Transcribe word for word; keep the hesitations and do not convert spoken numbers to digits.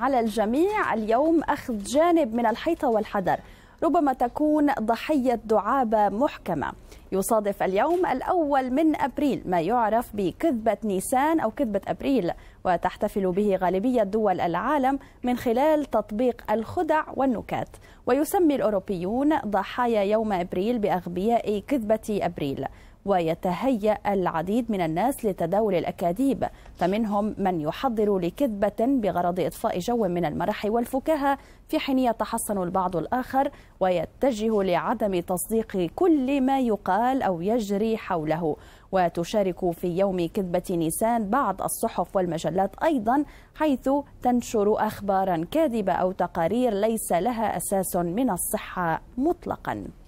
على الجميع اليوم أخذ جانب من الحيطة والحذر، ربما تكون ضحية دعابة محكمة. يصادف اليوم الأول من أبريل ما يعرف بكذبة نيسان أو كذبة أبريل، وتحتفل به غالبية دول العالم من خلال تطبيق الخدع والنكات. ويسمي الأوروبيون ضحايا يوم أبريل بأغبياء كذبة أبريل، ويتهيأ العديد من الناس لتداول الأكاذيب، فمنهم من يحضر لكذبة بغرض إطفاء جو من المرح والفكاهة، في حين يتحصن البعض الآخر ويتجه لعدم تصديق كل ما يقال أو يجري حوله. وتشارك في يوم كذبة نيسان بعض الصحف والمجلات أيضا، حيث تنشر أخبارا كاذبة أو تقارير ليس لها أساس من الصحة مطلقا.